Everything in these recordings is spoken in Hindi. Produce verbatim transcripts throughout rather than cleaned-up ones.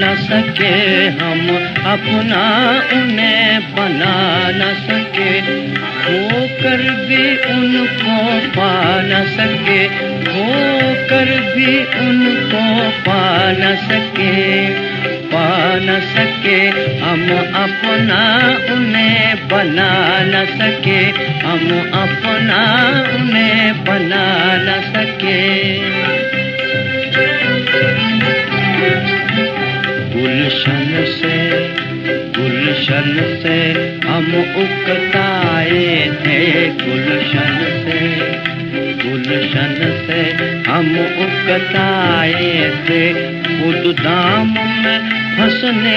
न सके हम अपना, उन्हें बना न सके, हो कर भी उनको पा न सके, हो कर भी उनको पा न सके, पा न सके हम अपना, उन्हें बना न सके, हम अपना उन्हें बना न सके। गुलशन से गुलशन से हम उकताए थे, गुलशन से गुलशन से हम उकताए थे, खुद दाम में हंसने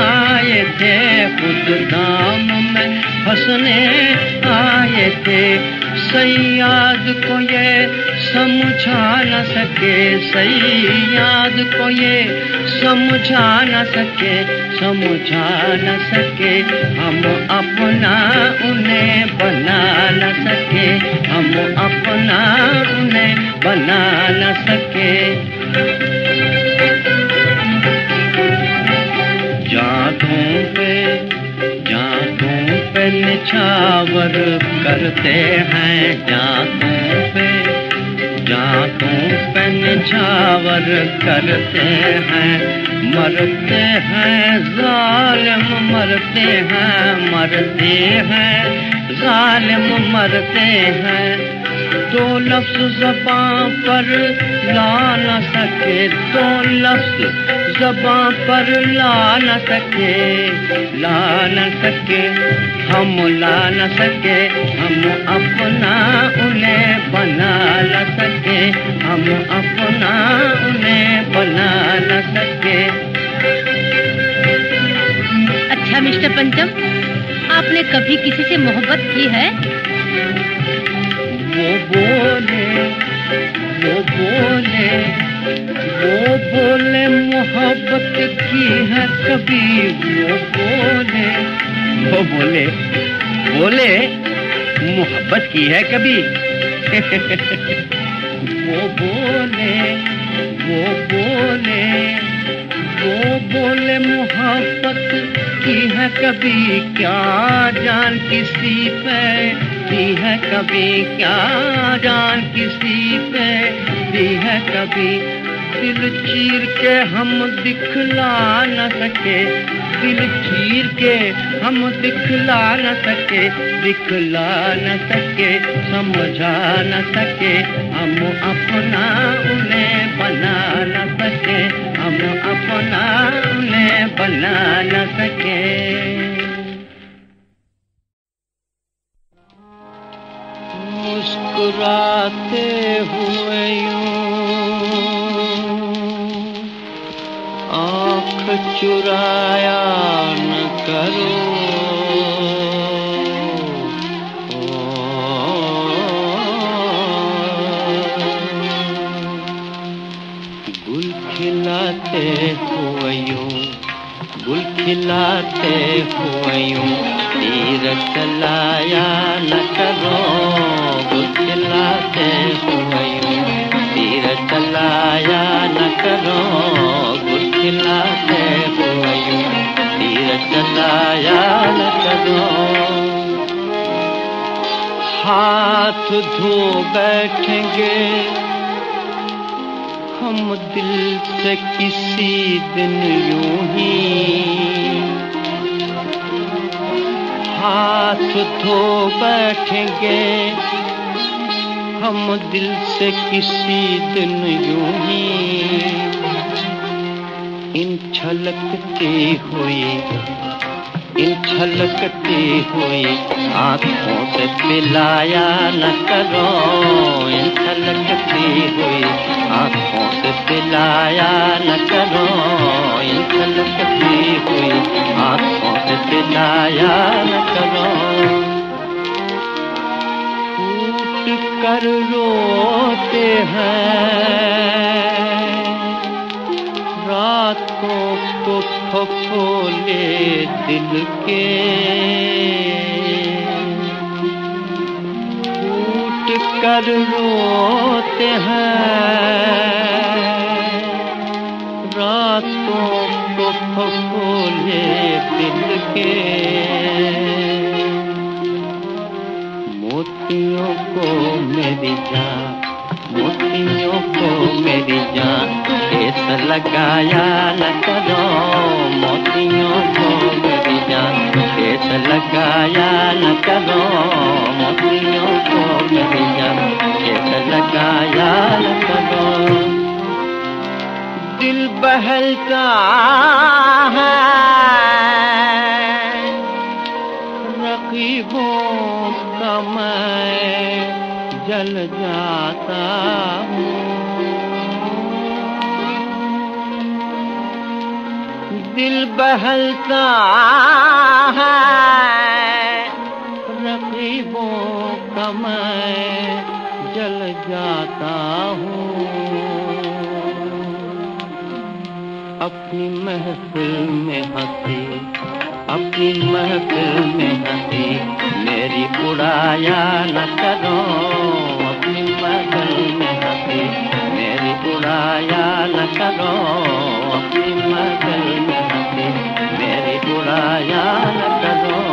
आए थे, खुद दाम में हंसने आए थे, सैयाद को ये समझा न सके, सैयाद को ये समझा न सके, समझा न सके हम अपना, उन्हें बना न सके, हम अपना उन्हें बना न सके। जातों पे जातों पे निछावर करते हैं, जातों पे जातों पे निछावर करते हैं, मरते हैं जालिम मरते हैं, मरते हैं जालिम मरते हैं, दो लफ्ज़ ज़बान पर ला न सके, दो लफ्ज़ ज़बान पर ला न सके, ला न सके हम, ला न सके हम अपना, उन्हें बना न सके, हम अपना उन्हें बना न सके। अच्छा मिस्टर पंचम, आपने कभी किसी से मोहब्बत की है? वो बोले वो बोले वो बोले मोहब्बत की है कभी, वो बोले वो बोले बोले मोहब्बत की है कभी वो बोले वो बोले वो बोले मोहब्बत की है कभी, क्या जान किसी पे दी है कभी, क्या जान किसी पे दी है कभी, दिल चीर के हम दिखला न सके, दिल चीर के हम दिखला न सके, दिखला न सके समझा न सके, हम अपना उन्हें बना न सके, हम अपना उन्हें बना न सके। मुस्कुराते हुए यूं आँख चुराया न करो, गुल खिलाते हुए यूं गुल खिलाते हुए यूं तीर चलाया न करो, खिलाते हुए तीर चलाया न करो, गुल खिलाते हुए तीर चलाया न करो, हाथ धो बैठेंगे हम दिल से किसी दिन यूं ही, हाथ धो बैठेंगे हम दिल से किसी दिन यूं ही, इन छलकती हुई इन छलकती हुई आँखों से मिलाया न करो, इन छलकती हुई आँखों से मिलाया न करो, इन छलकती हुई आँखों से मिलाया न करो, कर रोते हैं रातों को फफोले दिल के, टूट कर रोते हैं रातों दुख खोले दिल के, मोतियों को मेरी जान, मोतियों को मेरी जान, केस लगाया न करो, मोतियों को मेरी जान, केस लगाया न करो, मोतियों को मेरी जान, केस लगाया न करो। दिल बहलता है रकीबों का मैं जल जाता हूँ, दिल बहलता है रकीबों का मैं जल जाता हूँ। अपनी महफिल में हंसी, अपनी महफिल में हंसी, मेरी उड़ाया न करो, अपनी महफिल में हंसी, मेरी उड़ाया न करो, अपनी महफिल में हंसी, मेरी उड़ाया न करो।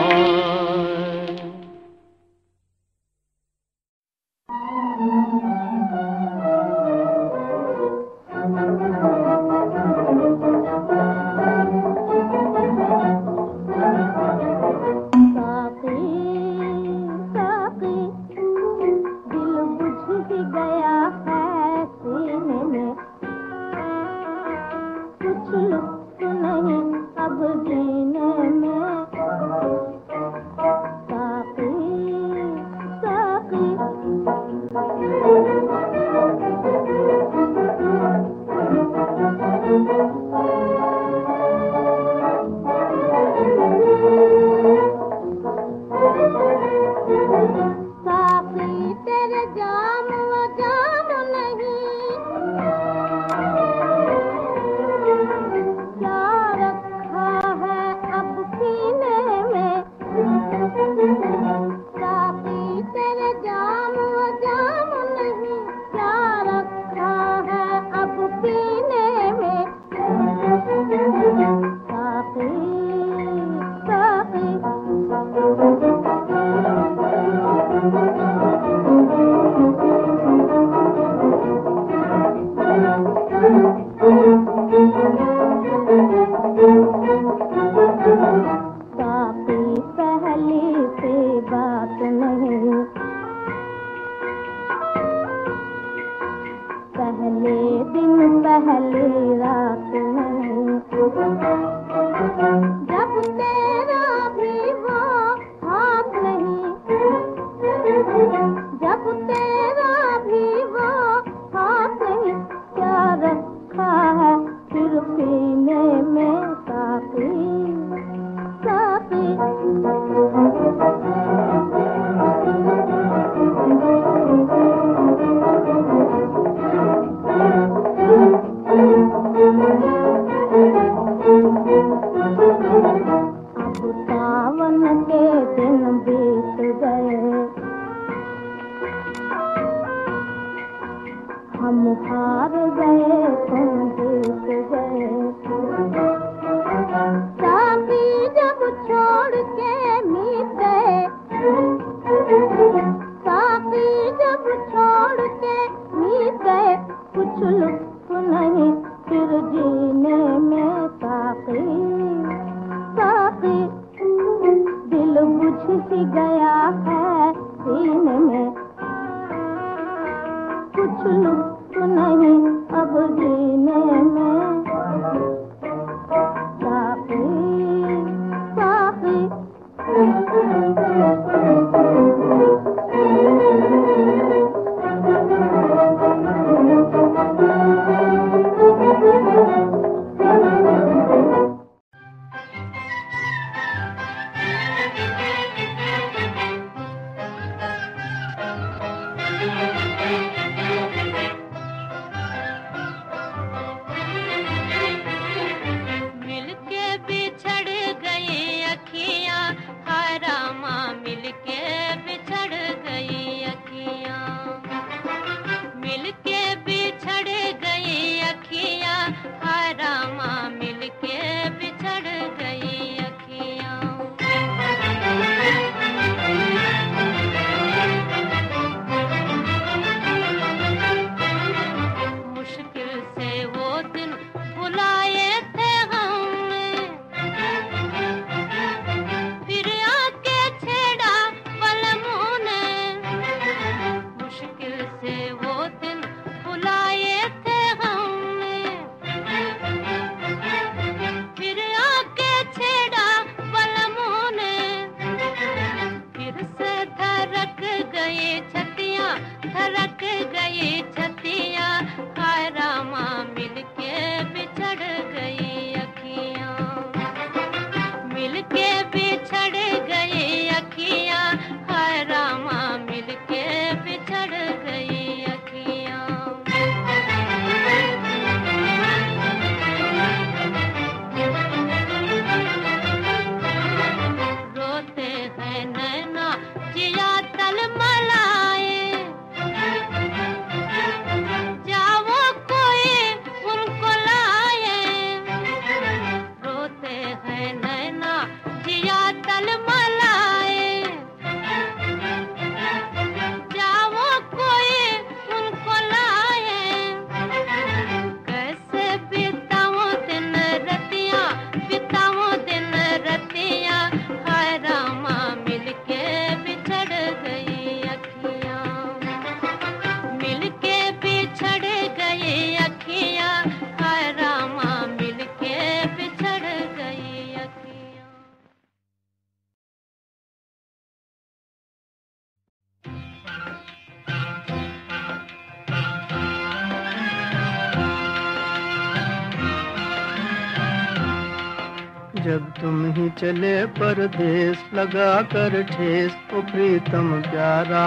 चले परदेश लगा कर ठेस ओ प्रीतम प्यारा,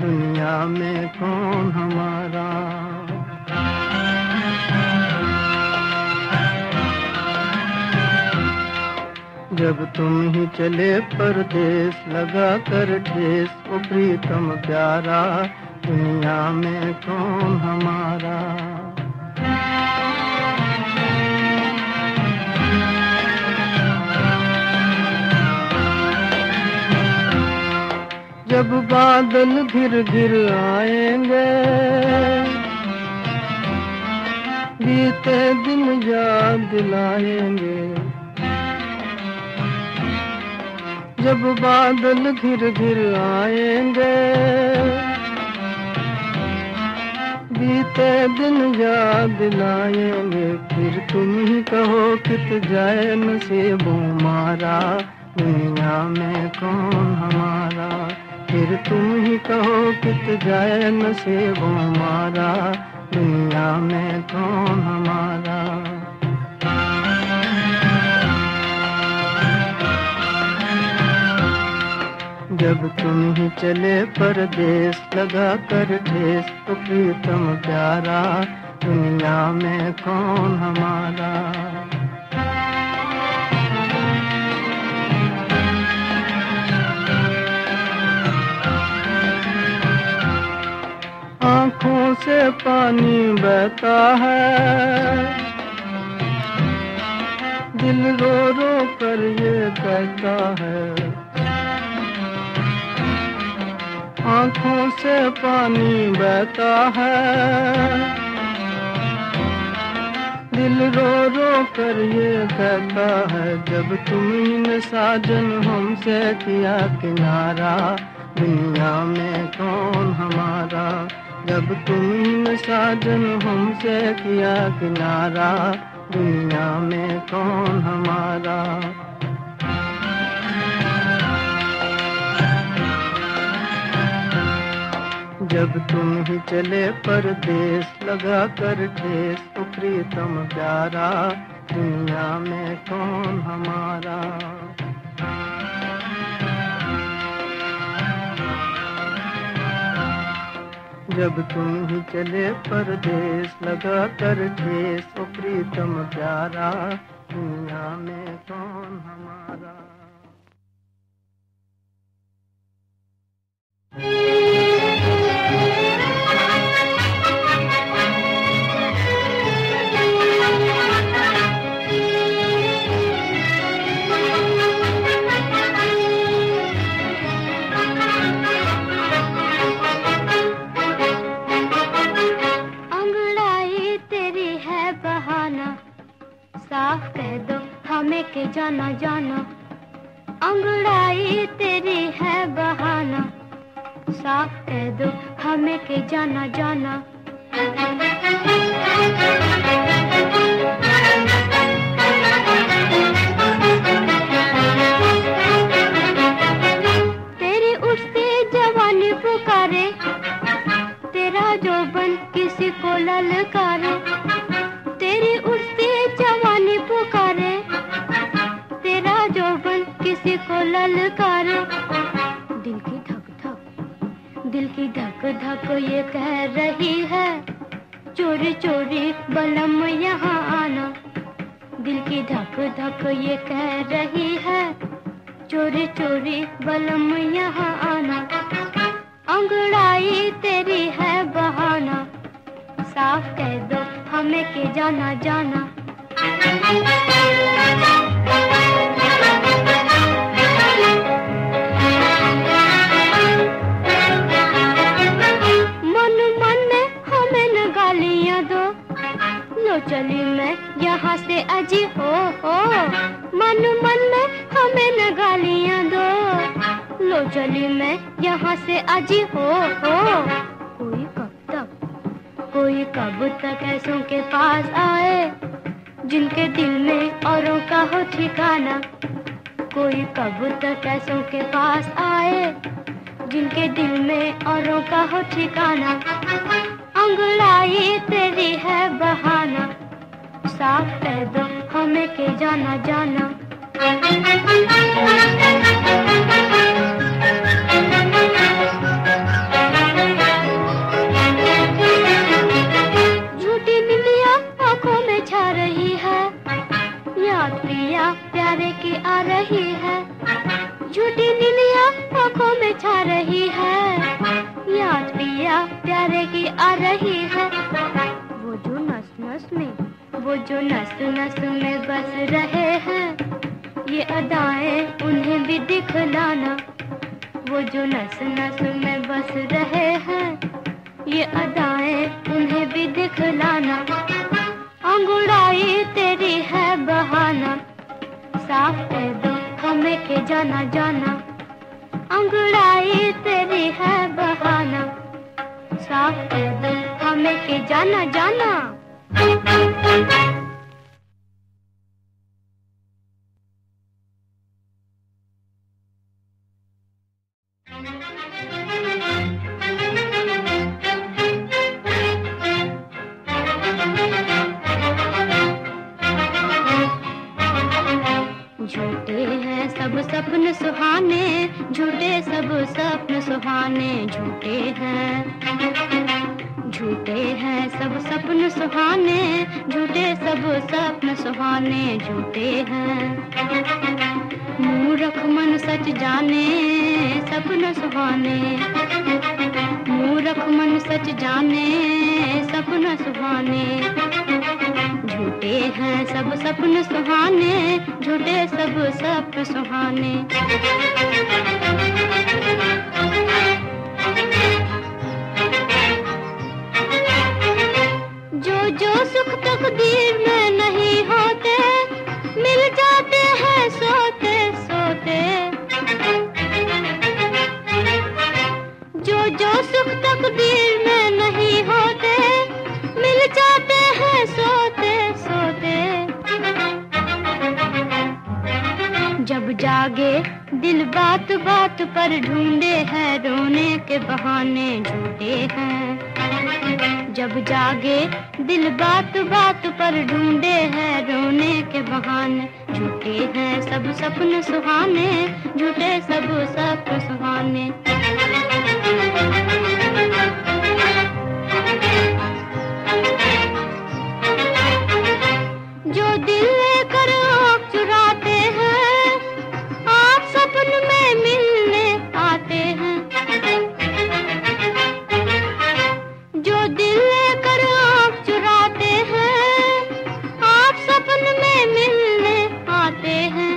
दुनिया में कौन हमारा। जब तुम ही चले परदेश लगा कर ठेस ओ प्रीतम प्यारा, दुनिया में कौन हमारा। जब बादल घिर घिर आएंगे, बीते दिन याद दिलाएंगे। जब बादल घिर घिर आएंगे, बीते दिन याद दिलाएंगे। फिर तुम ही कहो कित जाए नसीब हमारा, दुनिया में कौन हमारा। फिर तुम ही कहो कित जाए नसीब हमारा, दुनिया में कौन हमारा। जब तुम ही चले परदेश लगा कर ठेस तो प्रीतम प्यारा, दुनिया में कौन हमारा। आँखों से पानी बहता है, दिल रो रो कर ये कहता है। आँखों से पानी बहता है, दिल रो रो कर ये कहता है। जब तुमने साजन हमसे किया किनारा, दुनिया में कौन हमारा। जब तुमने साजन हमसे किया किनारा, दुनिया में कौन हमारा। जब तुम ही चले परदेश लगा कर ठेस तो प्रीतम प्यारा, दुनिया में कौन हमारा। जब तुम ही चले परदेश लगा कर ठेस ओ प्रीतम प्यारा, दुनिया में कौन हमारा। साफ कह दो हमें के जाना जाना, अंगड़ाई तेरी है बहाना। साफ कह दो हमें के जाना जाना। तेरी उठती जवानी पुकारे, तेरा जो बन किसी को ललकारे, तेरी उड़ती जवानी पुकारे, तेरा जो बन किसी को ललकारे। दिल की धक धक, दिल की धक धक ये कह रही है, चोरी चोरी बलम यहाँ आना। दिल की धक धक ये कह रही है, चोरी चोरी बलम यहाँ आना। अंगड़ाई तेरी है बहाना, साफ कह दो हमें के जाना जाना। मन मन में हमें न गालियाँ दो, लो चली मैं यहाँ से अजी हो हो। मन मन में हमें न गालियाँ दो, लो चली मैं यहाँ से अजी हो हो। कोई कब तक, कोई कब तक ऐसों के पास आए, जिनके दिल में औरों का हो ठिकाना। कोई कब तक ऐसों के पास आए, जिनके दिल में औरों का हो ठिकाना। अंगड़ाई तेरी है बहाना, साफ कह दो हमें के जाना जाना। प्यारे की आ रही है, झूठी नीलियाँ आँखों में छा रही है, याद पिया प्यारे की आ रही है। वो जो नस नस में, वो जो नस नस में बस रहे हैं, ये अदाएं उन्हें भी दिखलाना। वो जो नस नस में बस रहे हैं, ये अदाएं उन्हें भी दिखलाना। अंगड़ाई तेरी है बहाना, साफ कह दो हमें के जाना जाना। अंगड़ाई तेरी है बहाना, साफ कह दो हमें के जाना जाना। झूठे हैं सब सपन सुहाने, झूठे सब सपन सुहाने, झूठे हैं। झूठे हैं सब सपन सुहाने, झूठे सब सपन सुहाने, झूठे हैं। मूरख मन सच जाने सपन सुहाने, मूरख मन सच जाने सपन सुहाने। झूठे हैं सब सपन सुहाने, झूठे सब सपन सुहाने। जो जो सुख तकदीर में नहीं होते, मिल जाते हैं सोते सोते। जो जो सुख तकदीर में नहीं होते, मिल जाते हैं सोते। जब जागे दिल बात बात पर ढूंढे हैं रोने के बहाने, झूठे हैं। जब जागे दिल बात बात पर ढूंढे हैं रोने के बहाने, झूठे हैं सब सपन सुहाने, झूठे सब सपन सुहाने। जो दिल लेकर आँख चुराते हैं, सपन में मिलने आते हैं। जो दिल लेकर आँख चुराते हैं, आप सपन में मिलने आते हैं।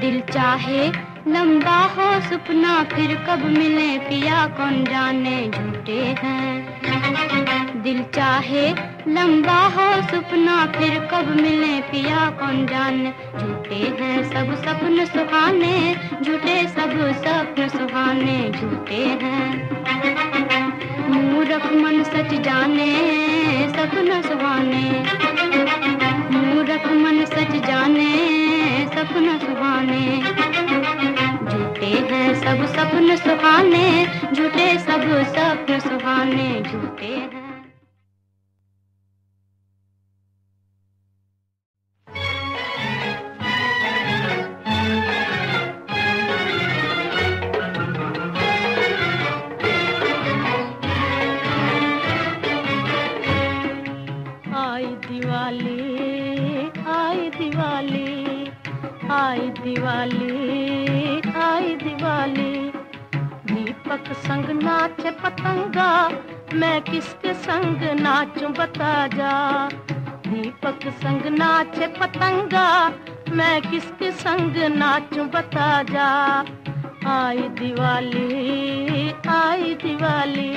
दिल चाहे लंबा हो सपना, फिर कब मिले पिया कौन जाने, झूठे हैं। दिल चाहे लंबा हो सपना, फिर कब मिले पिया कौन जाने, झूठे हैं सब सपन सुहाने, झूठे सब सपन सुहाने, झूठे हैं। मूरख मन सच जाने सपन सुहाने, मूरख मन सच जाने सपन सुहाने। झूठे हैं सब सपन सुहाने, झूठे सपने सुहाने झूठे हैं। संग नाचे पतंगा मैं किसके संग नाचूं बता जा। दीपक संग नाचे पतंगा मैं किसके संग नाचूं बता जा। आई दिवाली आई दिवाली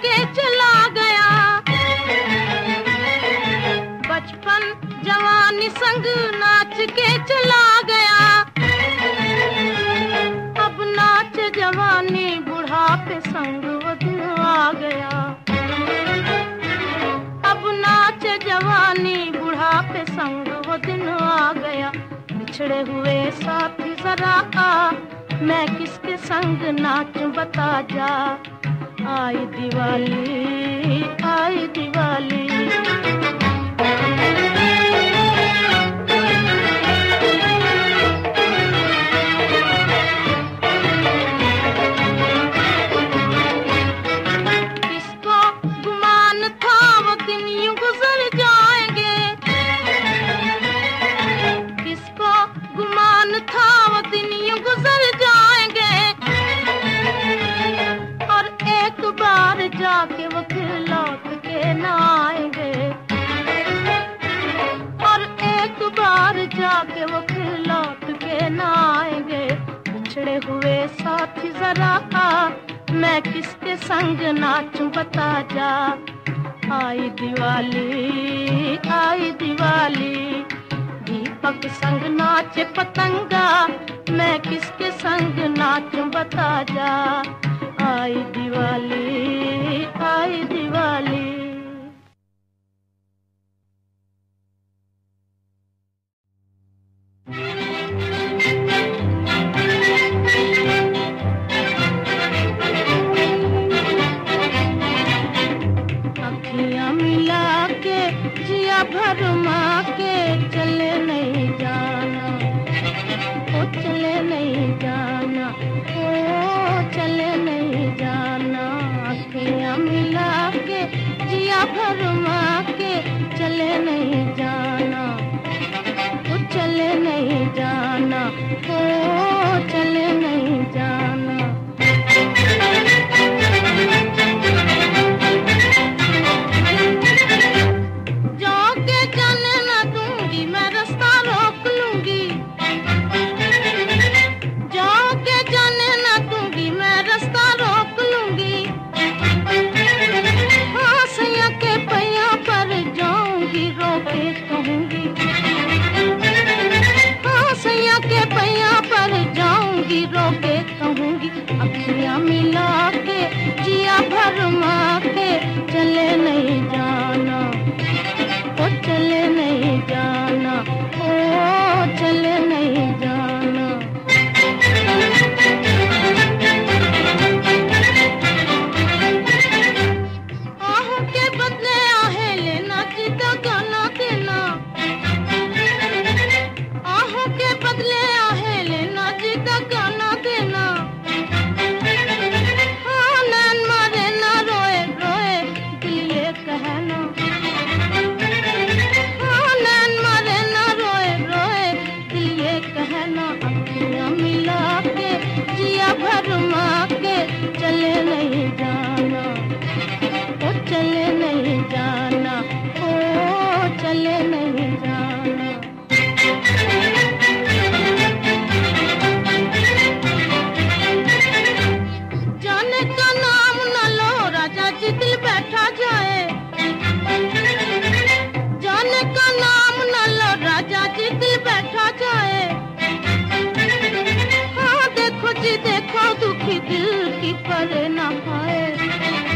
के चला गया। बचपन जवानी संग नाच के चला गया। अब नाच जवानी बुढ़ापे संग वो आ गया। अब नाच जवानी बुढ़ापे संग वो दिन आ गया। बिछड़े हुए साथी जरा आ मैं किसके संग नाचूं बता जा। आई दिवाली आई दिवाली किसको गुमान था वो दिन यूं गुजर जाएंगे। किसको गुमान था वो दिन यूं गुजर जाएंगे। एक बार जाके वो फिर लौट के ना आएंगे। और एक बार जाके वो फिर लौट के ना आएंगे। बिछड़े हुए साथी जरा आ मैं किसके संग नाचूं बता जा। आई दिवाली आई दिवाली दीपक संग नाचे पतंगा मैं किसके संग नाचूं बता जा। आई दिवाली आई दिवाली अखियां मिला के जिया भरमा के चले नहीं जाना। ओ चले नहीं जाना ओ चले नहीं जाना। अखियां मिला के जिया भरमा के चले नहीं जाना। वो चले नहीं जाना वो चले नहीं जाना। रोके कहूँगी अखियाँ मिला के जिया भरमा के चले नहीं जाना। ओ चले नहीं जाना ओ चले नहीं जाना। आहों के बदले आहे लेना जीता गाना देना। आहों के बदले आहे लेना जीता गाना दिल की पर ना पाए।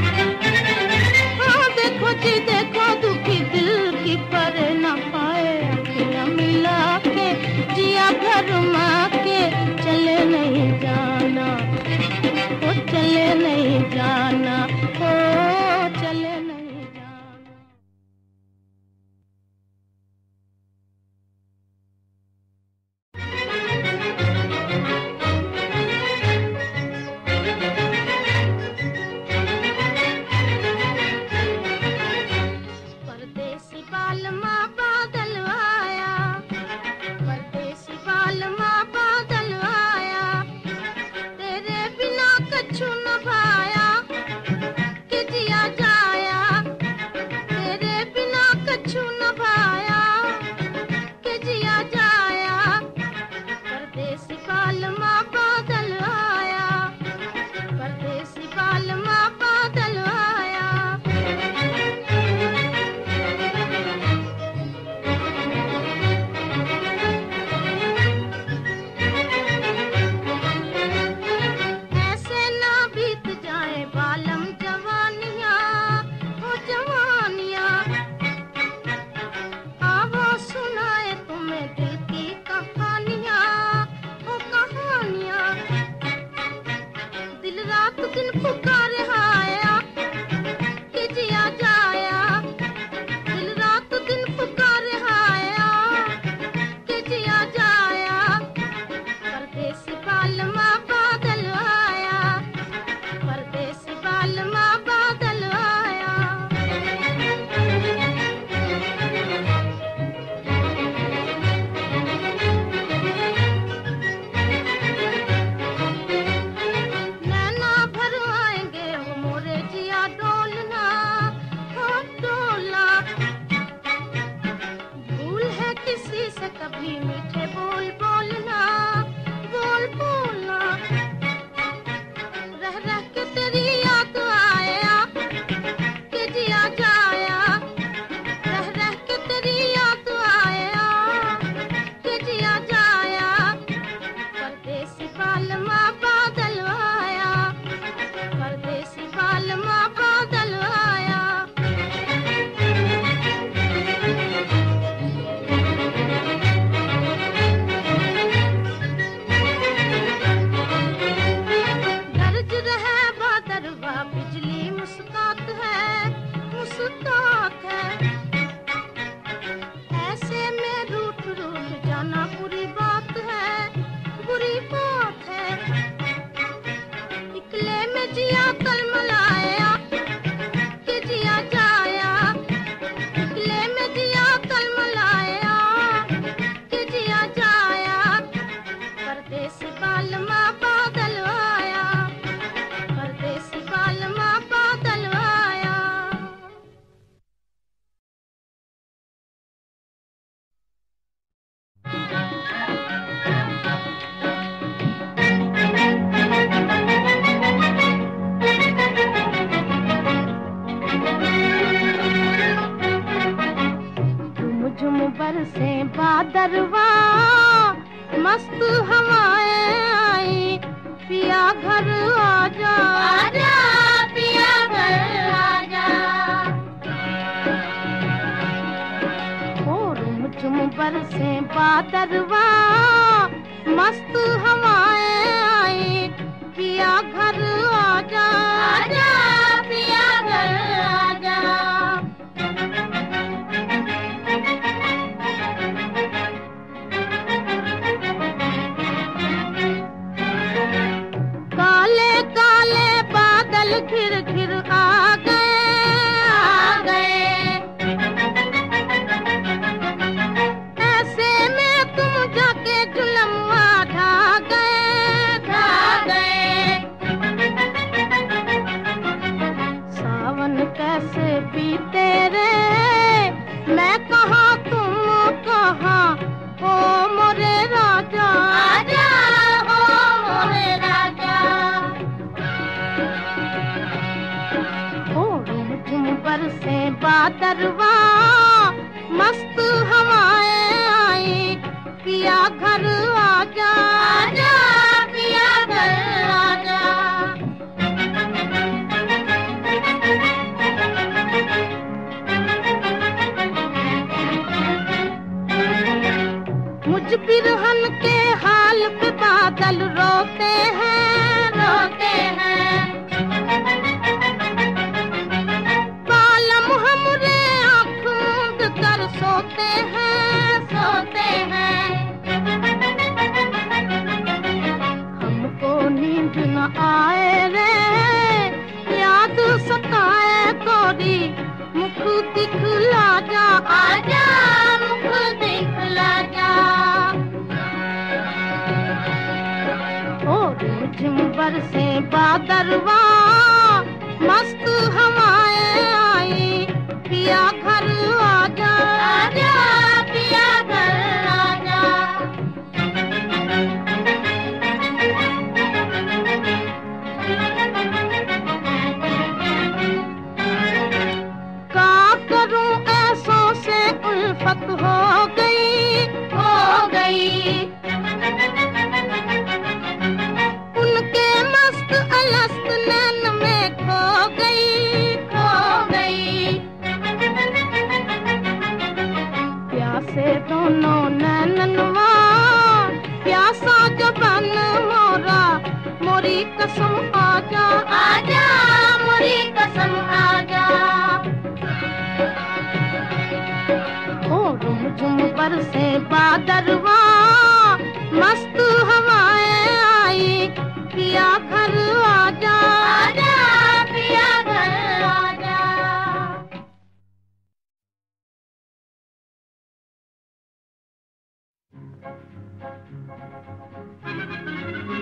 मुस्कात है, मुस्कात है। ऐसे में रूठ रूठ जाना बुरी बात है, बुरी बात है। निकले में जिया कल मलाया कि जिया जाया, निकले में जिया कल मलाया कि जिया जाया। परदेसी बालमा बादल आया, परदेसी बालमा बादल आया। झुम बरसे बादरवा, मस्त हवाएं आई, पिया घर आजा, आजा पिया घर आजा। और झुम बरसे बादरवा, मस्त हवाएं आई, पिया घर आजा, आजा पिया घर आजा। घिर घिर आ गए, आ गए। ऐसे में तुम जाके जुलम्मा ढा गए, ढा गए। सावन कैसे बीते रे, मैं कहाँ तुम कहाँ, ओ मोरे राजा, राजा ओ मोरे राजा। बरसे बादरवा, मस्त हवाएं आई, पिया घर आजा, आजा पिया घर आजा। मुझ बिरहन के हाल पे बादल रोते हैं, रोते हैं। सोते हैं, सोते हैं। हमको नींद न आए रे, याद सताए गोरी, मुख दिखला जा, आजा मुख दिखला जा। और झिम बरसे बादरवा, मस्त हवाएं आई, पिया घर आजा, आजा पिया घर आजा। का करूं ऐसों से उल्फत हो गई, हो गई। उनके मस्त अलस्त नैन में खो गई, से दोनों नैनवा प्यासा जबन मोरा, मोरी कसम आजा, आजा मोरी कसम आजा। ओ झुम बरसे बादरवा, मस्त हवाएं आई, पिया घर आजा, आजा पिया घर आजा। Thank you.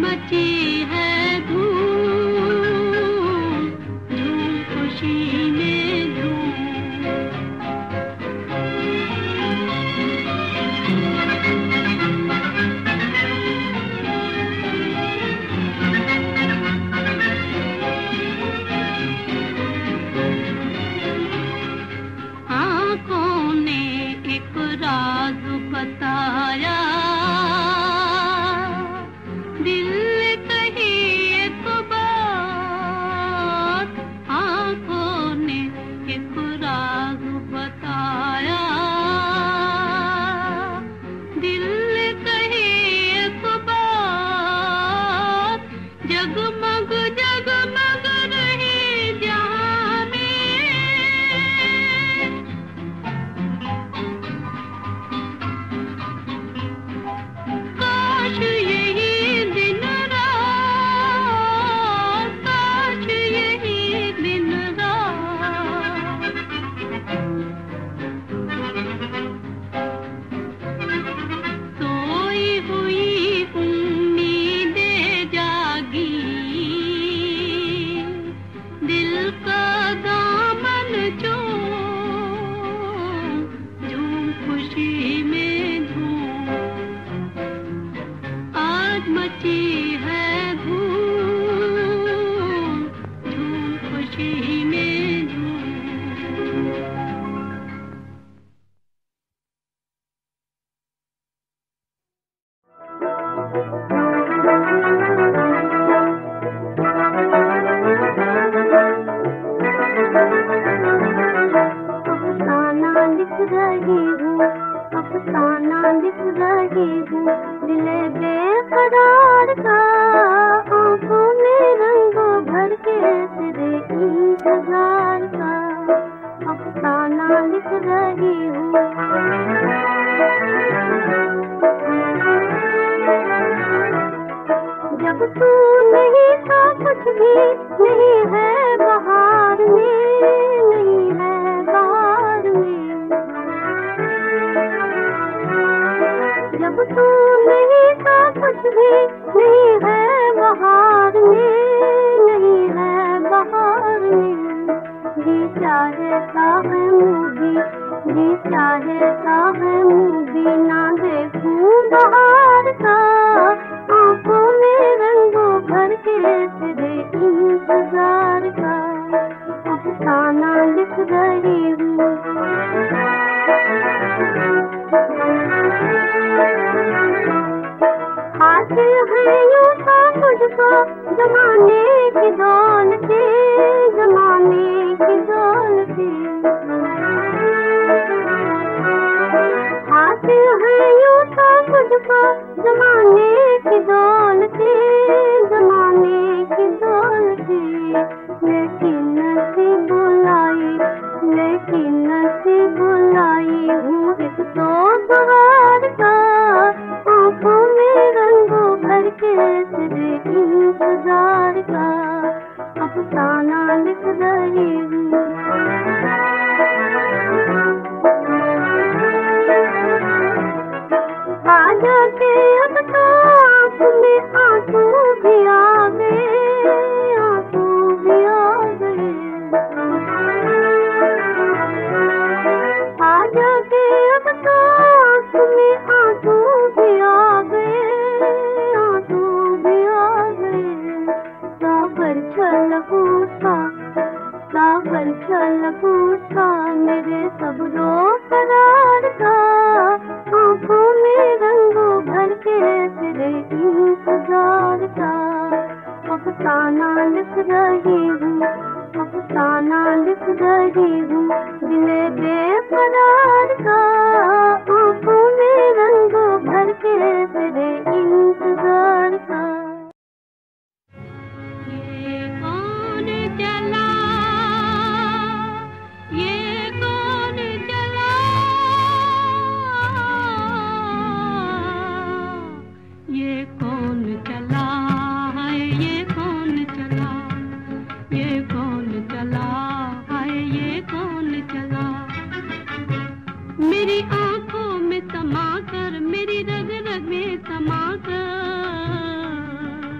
मची है धूम धूम खुशी में धूम। आँखों ने एक राज बताया, दिल ने कही एक बात, आँखों ने एक राज बताया, दिल ने कही एक बात। जगमग जगमग रहे जहाँ में, काश मची है धूम धूम खुशी में धूम। मेरी रग रग में समा कर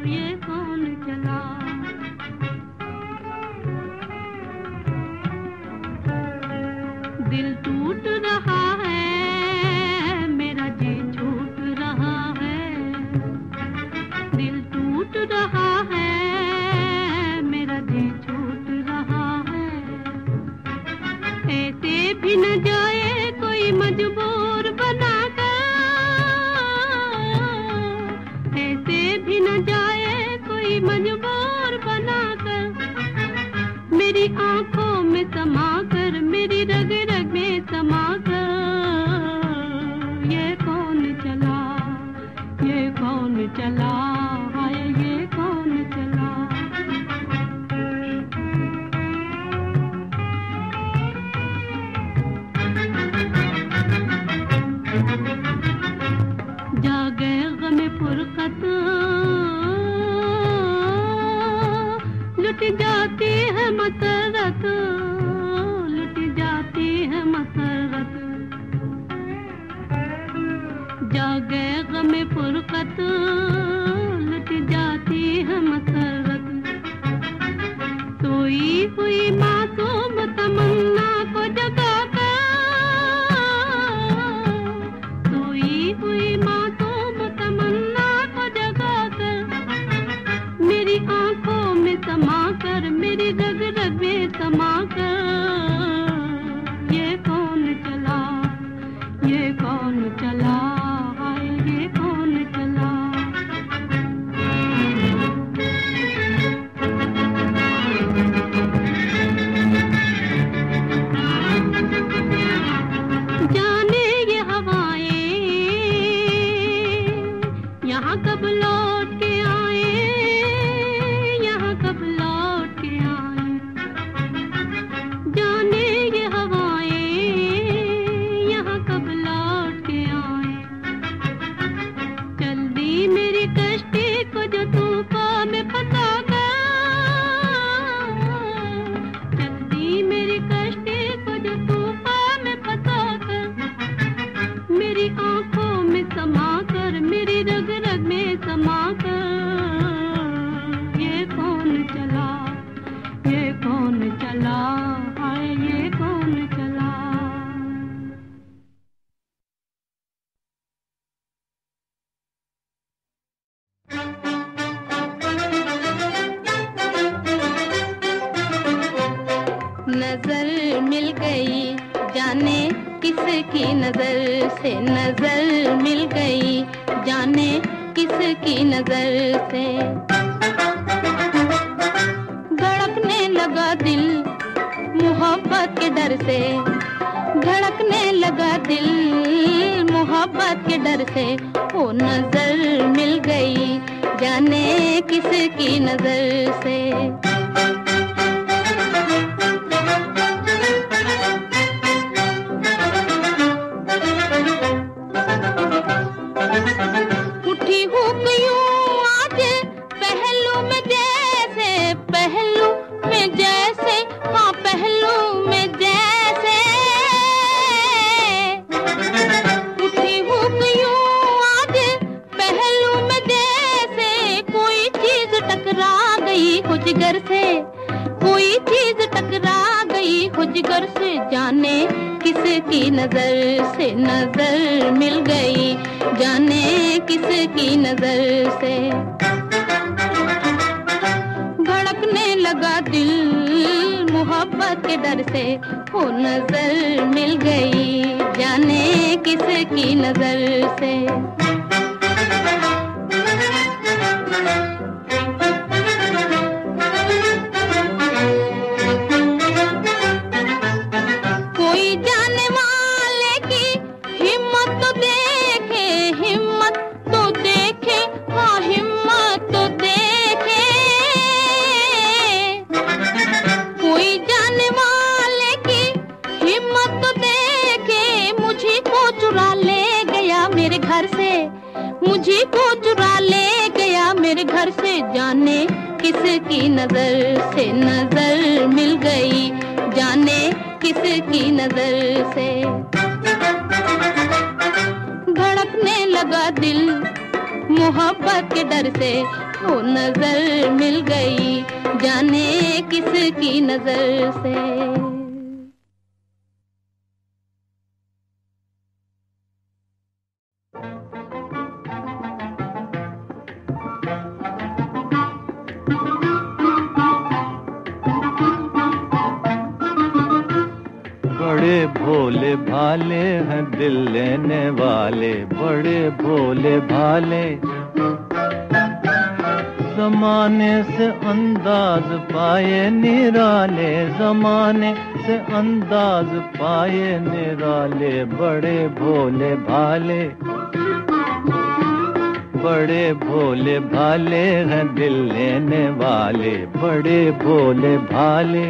बड़े भोले भाले हैं दिल लेने वाले, बड़े भोले भाले।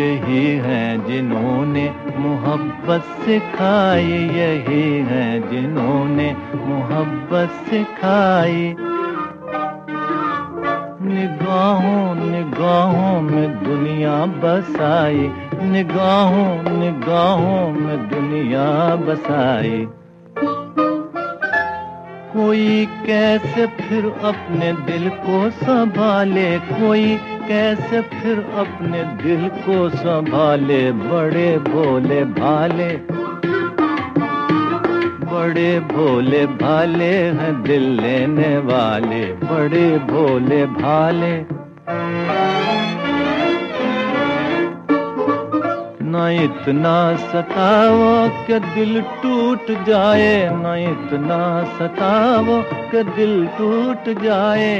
यही हैं जिन्होंने मोहब्बत सिखाई, यही हैं जिन्होंने मोहब्बत सिखाई। निगाहों निगाहों में दुनिया बसाई, निगाहों निगाहों में दुनिया बसाई। कोई कैसे फिर अपने दिल को संभाले, कोई कैसे फिर अपने दिल को संभाले। बड़े भोले भाले, बड़े भोले भाले हैं दिल लेने वाले, बड़े भोले भाले। ना इतना सताओ कि दिल टूट जाए, ना इतना सताओ कि दिल टूट जाए।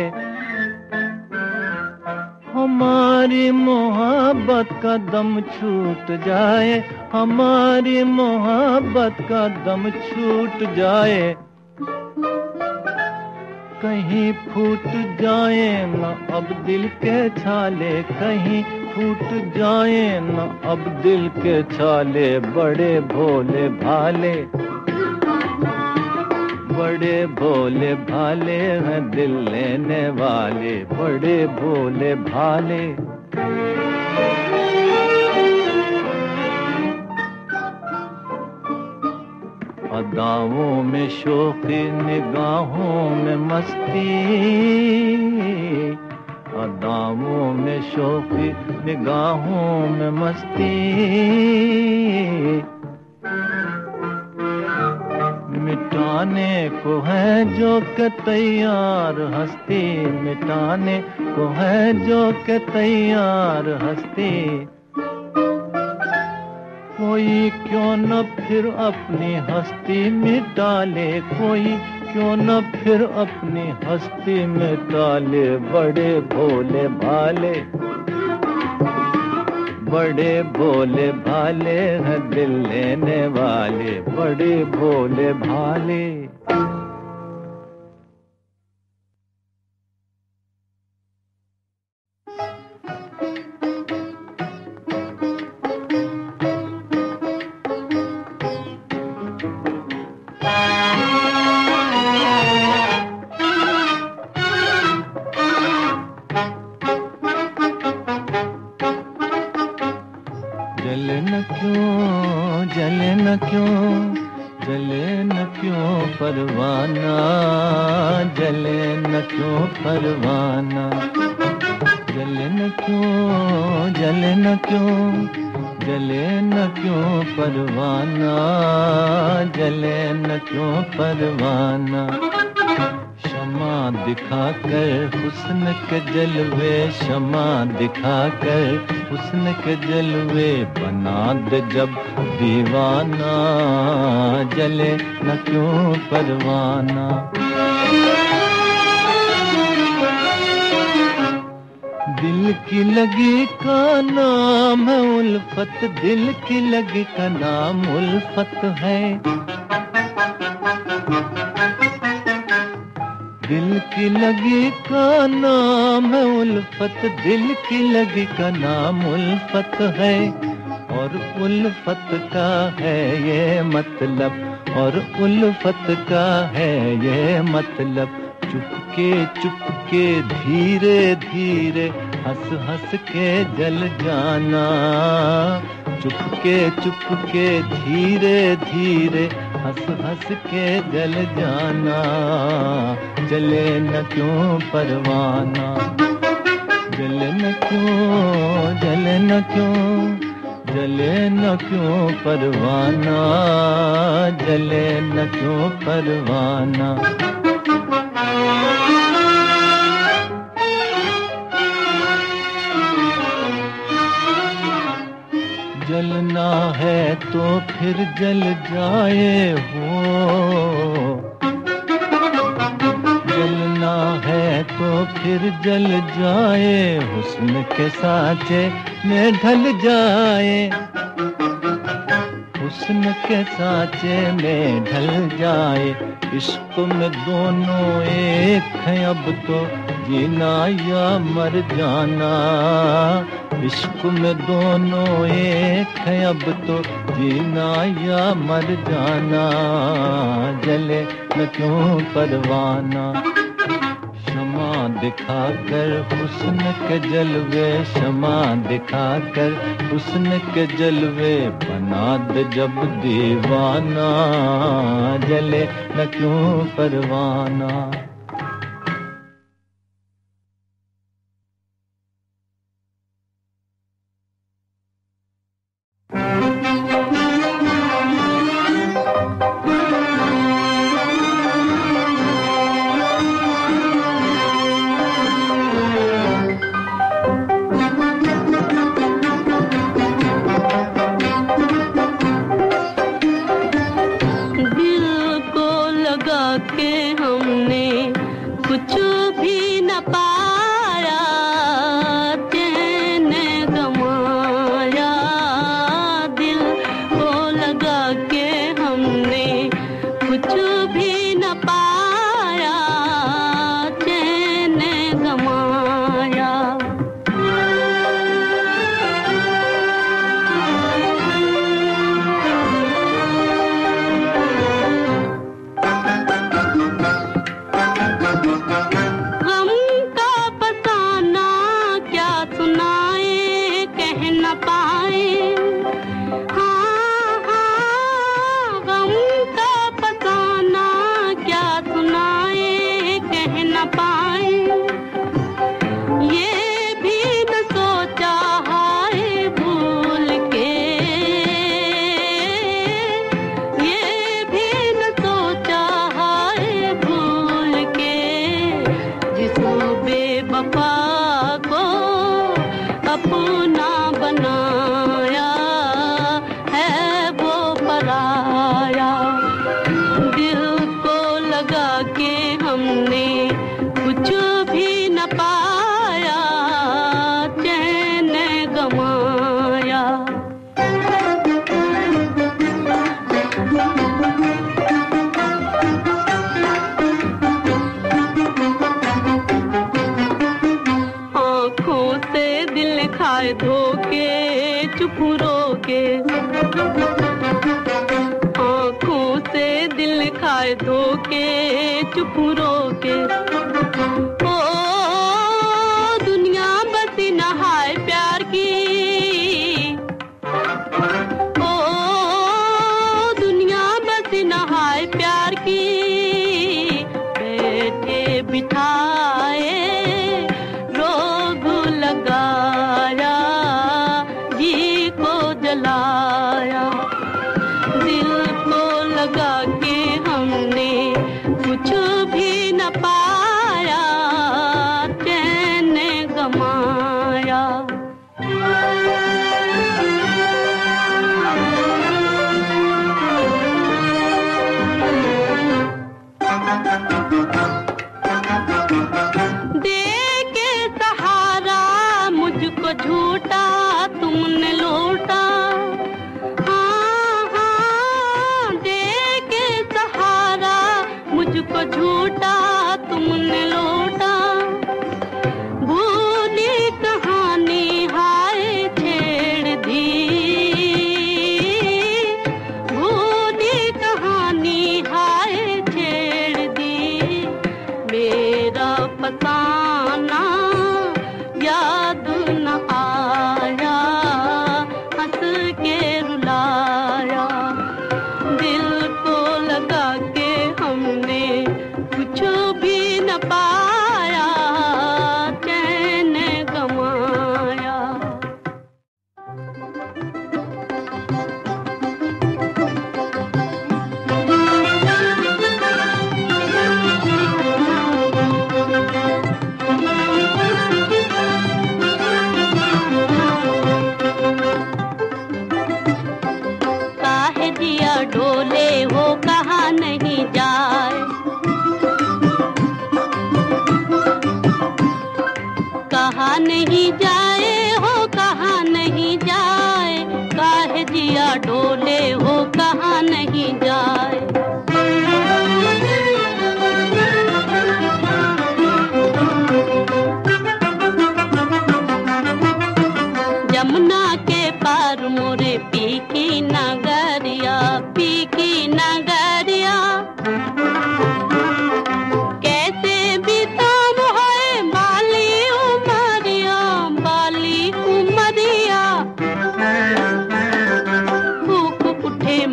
हमारी मोहब्बत का दम छूट जाए, हमारी मोहब्बत का दम छूट जाए। कहीं फूट जाए न अब दिल के छाले, कहीं फूट जाए न अब दिल के छाले। बड़े भोले भाले, बड़े भोले भाले हैं दिल लेने वाले, बड़े भोले भाले। अदाओं में शोखी निगाहों में मस्ती, अदाओं में शोखी निगाहों में मस्ती। मिटाने को है जो के तैयार हस्ती, मिटाने को है जो के तैयार हस्ती। कोई क्यों न फिर अपनी हस्ती मिटा ले, कोई क्यों न फिर अपनी हस्ती मिटा ले। बड़े भोले भाले, बड़े भोले भाले हैं दिल लेने वाले, बड़े भोले भाले। जलवे शमा दिखा कर हुस्न के जलवे बना दे जब दीवाना, जले न क्यों परवाना। दिल की लगी का नाम है उल्फत, दिल की लगी का नाम उल्फत है। दिल की लगी का नाम है उल्फत, दिल की लगी का नाम उल्फत है। और उल्फत का है ये मतलब, और उल्फत का है ये मतलब। चुपके चुपके धीरे धीरे हंस हंस के जल जाना, चुपके चुपके धीरे धीरे हंस हंस के जल जाना। जले न क्यों परवाना, जले न क्यों, जले न क्यों, जले न क्यों परवाना, जले न क्यों परवाना। जलना है तो फिर जल जाए हो, जलना है तो फिर जल जाए। हुस्न के साँचे में ढल जाए, हुस्न के सांचे में ढल जाए, इश्क में दोनों एक हैं अब तो जीना या मर जाना। इश्क में दोनों एक हैं अब तो जीना या मर जाना। जले न क्यों परवाना, शमा दिखा कर हुस्न के जलवे, शमा दिखा कर हुस्न के जलवे, बना दे जब दीवाना। जले न क्यों परवाना। झूठ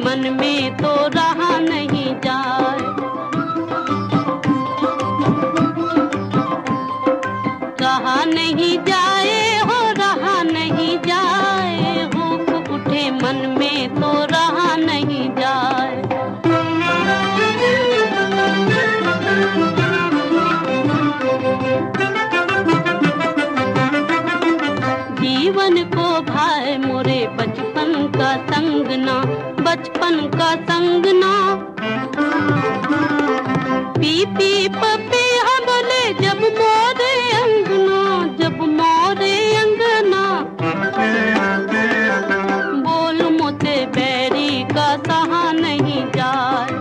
जीवन में तो रहा नहीं जाए, कहा नहीं जाए हो, रहा नहीं जाए हो, उठे मन में तो रहा नहीं जाए। जीवन को भाए मोरे बचपन का संगना, बचपन का संगना, पी पी पपी हम बोले जब मोरे अंगना, जब मोरे अंगना, बोल मोते बैरी का सहा नहीं जाए,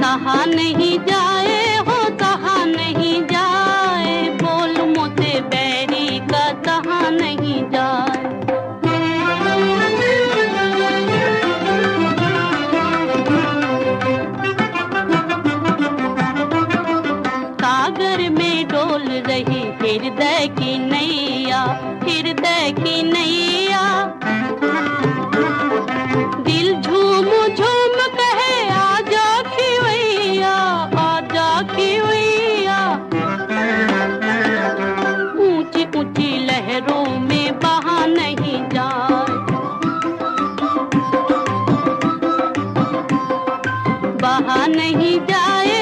सहा नहीं जाए हो, सहा नहीं जाए, बोल मोते बैरी का सहा नहीं जाए। हृदय की नैया, हृदय की नैया, दिल झूम झूम कहे आजा खिवैया, आजा खिवैया। ऊंची ऊंची लहरों में बहा नहीं जाए, बहा नहीं जाए